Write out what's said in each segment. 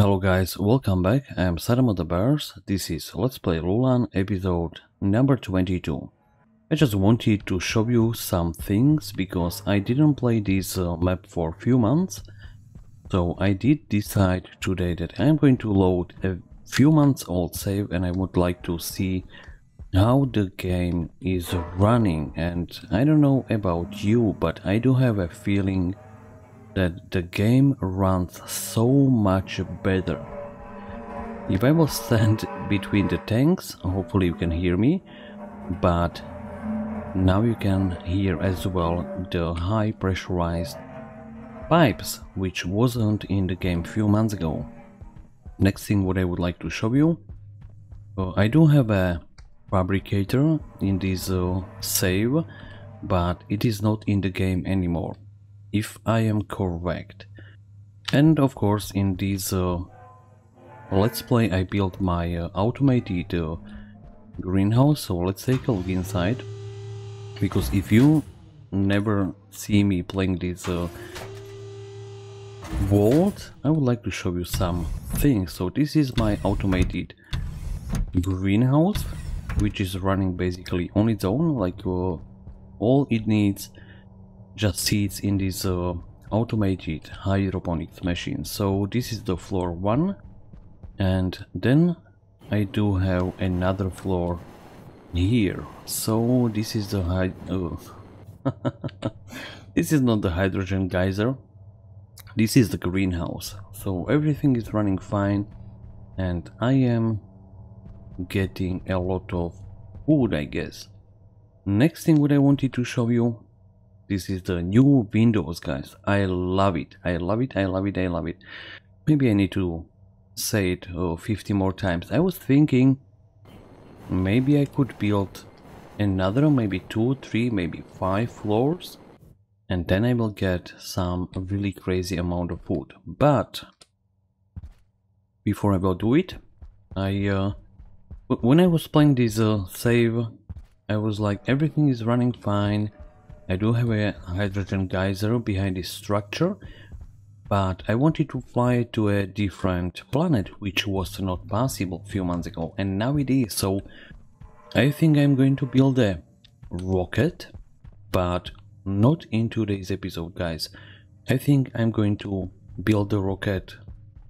Hello guys, welcome back. I am SaddamoDeBeers. This is Let's Play Lulan episode number 22. I just wanted to show you some things because I didn't play this map for a few months. So I did decide today that I'm going to load a few months old save and I would like to see how the game is running. And I don't know about you, but I do have a feeling that the game runs so much better. If I will stand between the tanks, hopefully you can hear me, but now you can hear as well the high pressurized pipes, which wasn't in the game few months ago. Next thing what I would like to show you, I do have a fabricator in this save, but it is not in the game anymore, if I am correct. And of course in this Let's Play I built my automated greenhouse, so let's take a look inside, because if you never see me playing this world, I would like to show you some things. So this is my automated greenhouse, which is running basically on its own, like all it needs just seeds in this automated hydroponics machine. So this is the floor one, and then I do have another floor here. So this is the this is not the hydrogen geyser, this is the greenhouse. So everything is running fine and I am getting a lot of food, I guess. Next thing what I wanted to show you, this is the new Windows, guys. I love it. I love it. I love it. I love it. Maybe I need to say it 50 more times. I was thinking maybe I could build another, maybe 2, 3, maybe 5 floors. And then I will get some really crazy amount of food. But before I will do it, when I was playing this save, I was like, everything is running fine. I do have a hydrogen geyser behind this structure, but I wanted to fly to a different planet, which was not possible a few months ago, and now it is. So I think I'm going to build a rocket, but not in today's episode, guys. I think I'm going to build the rocket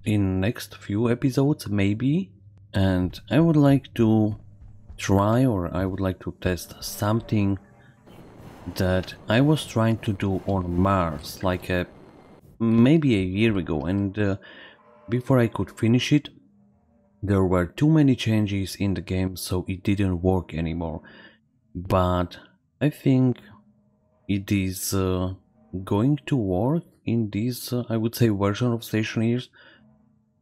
in next few episodes, maybe, and I would like to try, or I would like to test something that I was trying to do on Mars like maybe a year ago, and before I could finish it there were too many changes in the game, so it didn't work anymore. But I think it is going to work in this I would say version of Stationeers,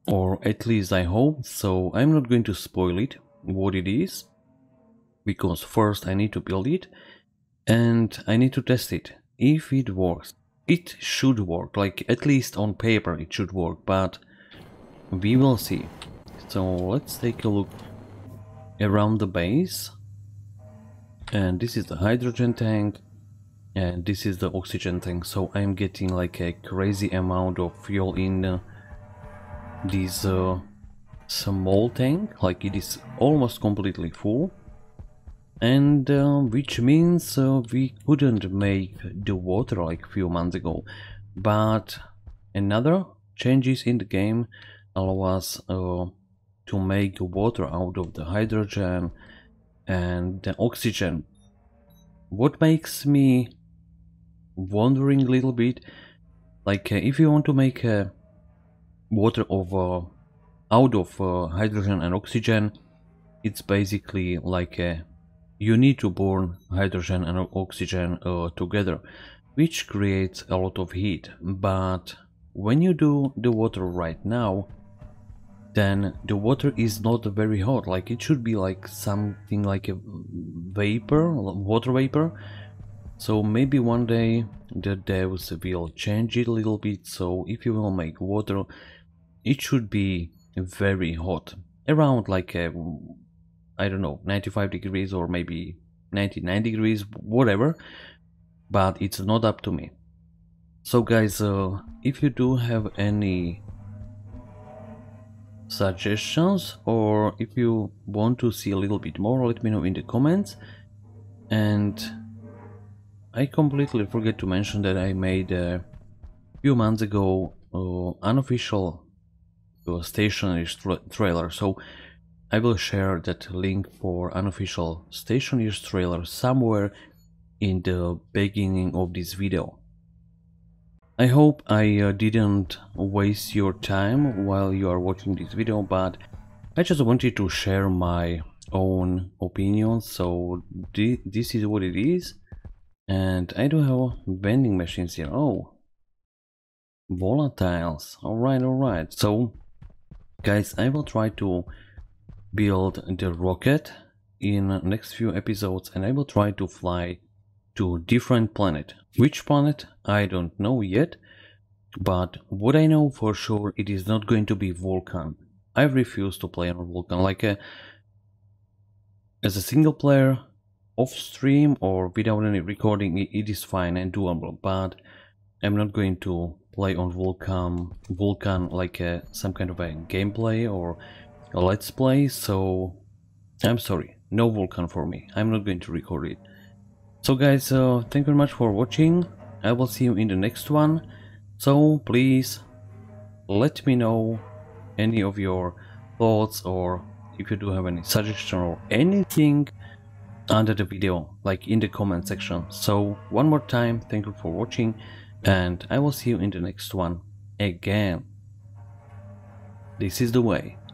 or at least I hope. So I'm not going to spoil it what it is, because first I need to build it and I need to test it. If it works, it should work, like at least on paper it should work, but we will see. So let's take a look around the base, and this is the hydrogen tank and this is the oxygen tank. So I'm getting like a crazy amount of fuel in this small tank, like it is almost completely full. And which means we couldn't make the water like few months ago, but another changes in the game allow us to make water out of the hydrogen and the oxygen. What makes me wondering a little bit, like if you want to make water out of hydrogen and oxygen, it's basically like a you need to burn hydrogen and oxygen together, which creates a lot of heat. But when you do the water right now, then the water is not very hot, like it should be like something like a vapor, water vapor. So maybe one day the devs will change it a little bit, so if you will make water it should be very hot, around like a, I don't know, 95 degrees or maybe 99 degrees, whatever, but it's not up to me. So guys, if you do have any suggestions, or if you want to see a little bit more, let me know in the comments. And I completely forget to mention that I made a few months ago unofficial Stationeers trailer, so I will share that link for unofficial Stationeers trailer somewhere in the beginning of this video. I hope I didn't waste your time while you are watching this video, but I just wanted to share my own opinion, so this is what it is. And I do have vending machines here. Oh, volatiles. Alright, alright. So guys, I will try to build the rocket in the next few episodes, and I will try to fly to different planet. Which planet? I don't know yet, but what I know for sure, it is not going to be Vulcan. I refuse to play on Vulcan. Like as a single player, off stream or without any recording, it is fine and doable, but I'm not going to play on Vulcan like some kind of a gameplay or a let's play, so I'm sorry, no Vulcan for me. I'm not going to record it. So guys, thank you very much for watching. I will see you in the next one, so please let me know any of your thoughts, or if you do have any suggestion or anything under the video, like in the comment section. So one more time, thank you for watching, and I will see you in the next one again. This is the way.